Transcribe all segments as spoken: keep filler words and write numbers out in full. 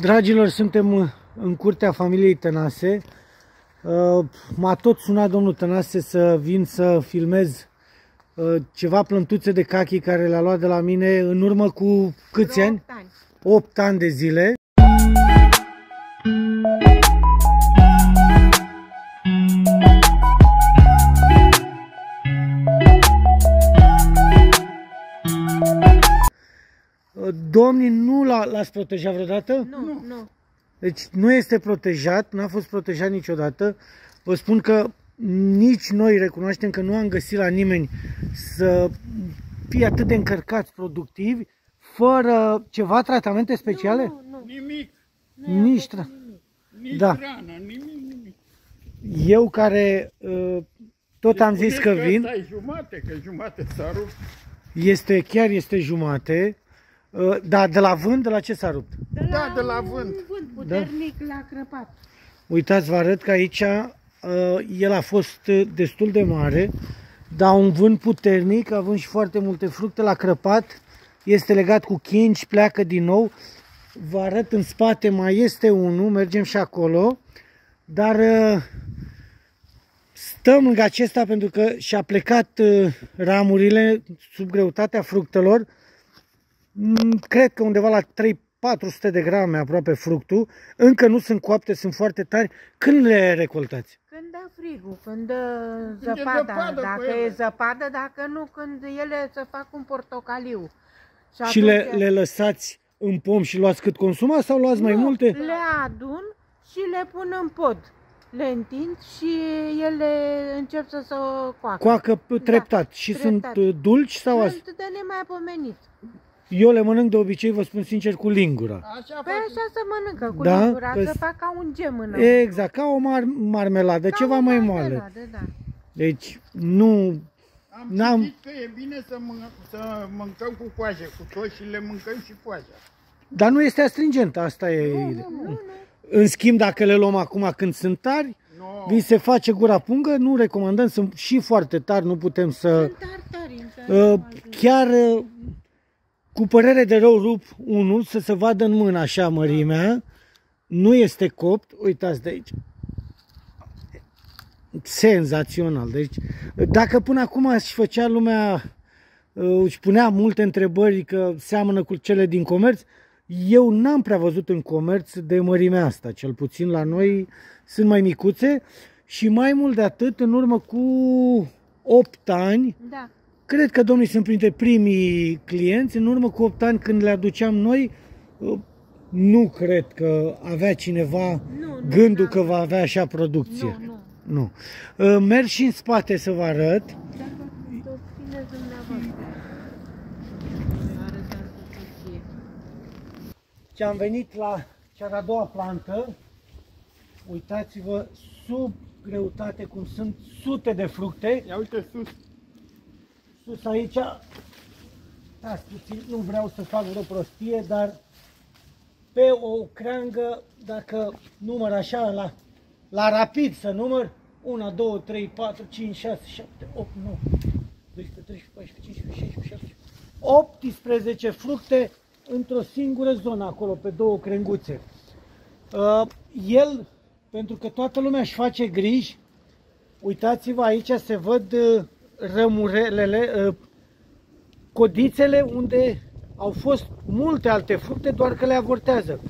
Dragilor, suntem în curtea familiei Tănase. M-a tot sunat domnul Tănase să vin să filmez ceva plântuțe de cachii care le-a luat de la mine în urmă cu câți ani? opt ani. opt ani de zile. Domnii, nu l-ați protejat vreodată? Nu, nu, nu. Deci nu este protejat, n-a fost protejat niciodată. Vă spun că nici noi recunoaștem că nu am găsit la nimeni să fie atât de încărcați productivi, fără ceva tratamente speciale? Nu, nu, nu. Nimic. Nici tra... nimic. Nici da. Rană, nimic, nimic. Eu care tot am zis că vin... Că e jumate, că jumate s-a rupt. Este, chiar este jumate. Da, de la vânt, de la ce s-a rupt? De la, da, de la vânt. vânt puternic da. L-a crăpat. Uitați, vă arăt că aici uh, el a fost destul de mare, dar un vânt puternic, având și foarte multe fructe, l-a crăpat, este legat cu chinci, pleacă din nou. Vă arăt în spate, mai este unul, mergem și acolo, dar uh, stăm lângă acesta pentru că și-a plecat uh, ramurile sub greutatea fructelor. Cred că undeva la trei patru sute de grame aproape fructul. Încă nu sunt coapte, sunt foarte tari. Când le recoltați? Când dă frigul, când dă zăpada, dacă e zăpadă, dacă nu, când ele se fac un portocaliu. Și, și le, le lăsați în pom și luați cât consumați sau luați nu, mai multe? Le adun și le pun în pod. Le întind și ele încep să se coacă. Coacă treptat. Da, și treptat. Sunt dulci sau asta? Sunt de nemaipomenit. Eu le mănânc de obicei, vă spun sincer, cu lingura. Așa, păi așa se mănâncă, cu da? lingura, că să fac ca un gem în apă. Exact, ca o mar marmeladă, ca ceva mai moale. Da. Deci, nu... Am zis că e bine să, mân să mâncăm cu coajă, cu toți și le mâncăm și coaja. Dar nu este astringent, asta e... Nu, nu, nu. În schimb, dacă le luăm acum când sunt tari, no. vi se face gura pungă, nu recomandăm, sunt și foarte tari, nu putem să... Sunt tari, tari, uh, chiar... Uh, Cu părere de rău rup unul să se vadă în mână așa mărimea, nu este copt, uitați de aici, senzațional, deci dacă până acum își făcea lumea, își punea multe întrebări că seamănă cu cele din comerț, eu n-am prea văzut în comerț de mărimea asta, cel puțin la noi sunt mai micuțe și mai mult de atât, în urmă cu opt ani, da. Cred că domnii sunt printre primii clienți, în urmă cu opt ani când le aduceam noi, nu cred că avea cineva nu, nu, gândul că va avea așa producție. Nu, nu. nu. Merg și în spate să vă arăt. Dacă obțineți dumneavoastră. Și am venit la cea de-a doua plantă, uitați-vă sub greutate cum sunt sute de fructe. Ia uite sus. Sus aici, da, puțin, nu vreau să fac vreo prostie, dar pe o creangă, dacă număr așa, la, la rapid să număr, unu, doi, trei, patru, cinci, șase, șapte, opt, nouă, doisprezece, treisprezece, paisprezece, cincisprezece, șaisprezece, optsprezece fructe într-o singură zonă acolo, pe două crenguțe. El, pentru că toată lumea își face griji, uitați-vă aici se văd rămurelele, codițele unde au fost multe alte fructe, doar că le avortează.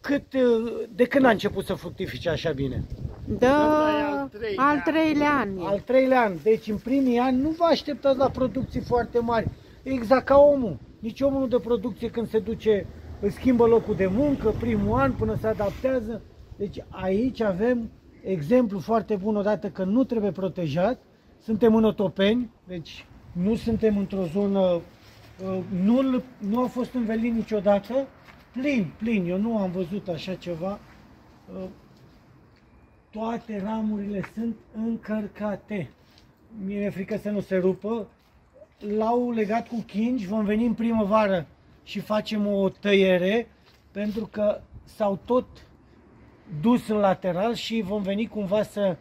Cât, de când a început să fructifice așa bine? Da, al treilea an. Al treilea an, deci în primii ani nu vă așteptați la producții foarte mari. Exact ca omul, nici omul de producție când se duce, își schimbă locul de muncă, primul an până se adaptează. Deci aici avem exemplu foarte bun odată că nu trebuie protejat. Suntem în Otopeni, deci nu suntem într-o zonă, nu, nu a fost învelit niciodată, plin, plin, eu nu am văzut așa ceva. Toate ramurile sunt încărcate, mi-e frică să nu se rupă, l-au legat cu chingi, vom veni în primăvară și facem o tăiere, pentru că s-au tot dus în lateral și vom veni cumva să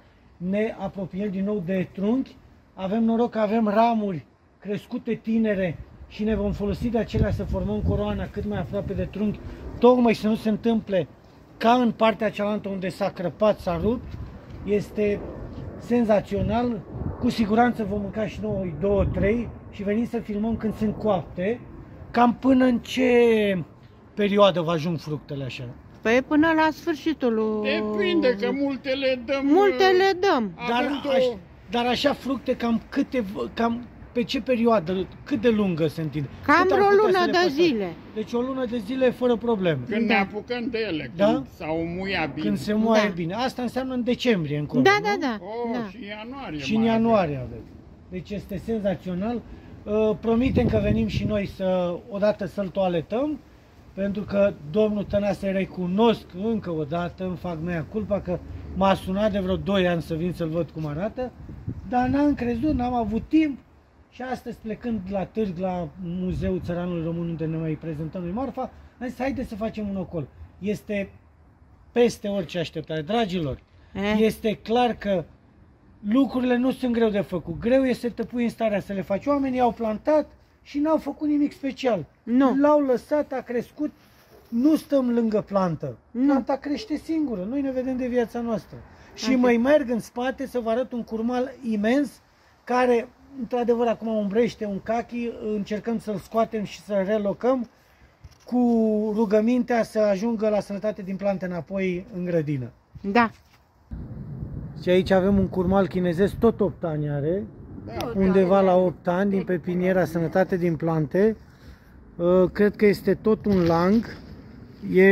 ne apropiem din nou de trunchi. Avem noroc că avem ramuri crescute tinere și ne vom folosi de acelea să formăm coroana cât mai aproape de trunchi, tocmai să nu se întâmple ca în partea cealaltă unde s-a crăpat, s-a rupt. Este senzațional, cu siguranță vom mânca și noi două, trei și venim să filmăm când sunt coapte, cam până în ce perioadă vă ajung fructele așa? Păi până la sfârșitul lui... Depinde, că multe le dăm. Multe le dăm. Dar, două... aș, dar așa fructe cam câte, cam pe ce perioadă, cât de lungă se întinde? Cam o lună de pasăm? zile. Deci o lună de zile fără probleme. Când da. ne apucăm de ele, da? Când s-au muiat bine. Când se muie da. bine. Asta înseamnă în decembrie încolo. Da, da, da. O, da. Și în ianuarie. Și în ianuarie aveți. Deci este senzațional. Uh, promitem că venim și noi să odată să-l toaletăm. Pentru că domnul Tănase, recunosc încă o dată, îmi fac mea culpa că m-a sunat de vreo doi ani să vin să-l văd cum arată, dar n-am crezut, n-am avut timp și astăzi, plecând la târg, la Muzeul Țăranului Român, unde ne mai prezentăm lui Marfa, am zis, haideți să facem un ocol. Este peste orice așteptare, dragilor. E? Este clar că lucrurile nu sunt greu de făcut. Greu este să te pui în starea să le faci. Oamenii au plantat și n-au făcut nimic special. L-au lăsat, a crescut, nu stăm lângă plantă. Nu. Planta crește singură, noi ne vedem de viața noastră. Și mai merg în spate să vă arăt un curmal imens, care într-adevăr acum umbrește un cachi, încercăm să-l scoatem și să-l relocăm cu rugămintea să ajungă la Sănătate din Plante înapoi în grădină. Da. Și aici avem un curmal chinezesc, tot opt ani are. Da, undeva la opt ani, din pepiniera Sănătate din Plante. Cred că este tot un lang. E,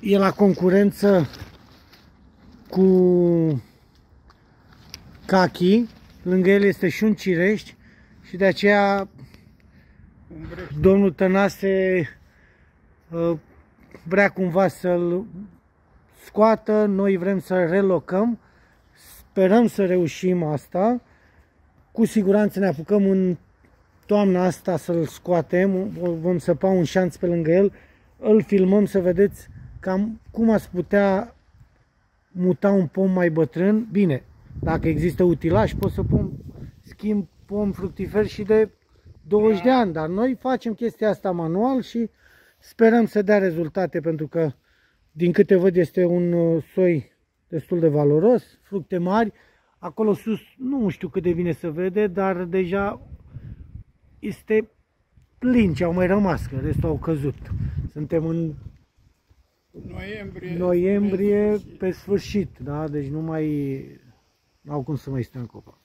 e la concurență cu cachi. Lângă el este și un cirești și de aceea domnul Tănase vrea cumva să-l scoată. Noi vrem să-l relocăm. Sperăm să reușim asta. Cu siguranță ne apucăm în toamna asta să-l scoatem, vom săpa un șanț pe lângă el, îl filmăm să vedeți cam cum ați putea muta un pom mai bătrân. Bine, dacă există utilaj, pot să pom, schimb pom fructifer și de douăzeci de ani, dar noi facem chestia asta manual și sperăm să dea rezultate, pentru că, din câte văd, este un soi destul de valoros, fructe mari. Acolo sus, nu știu cât de bine se vede, dar deja este plin ce au mai rămas, că restul au căzut. Suntem în noiembrie, noiembrie pe, pe sfârșit, da? Deci nu mai au cum să mai stea în copac.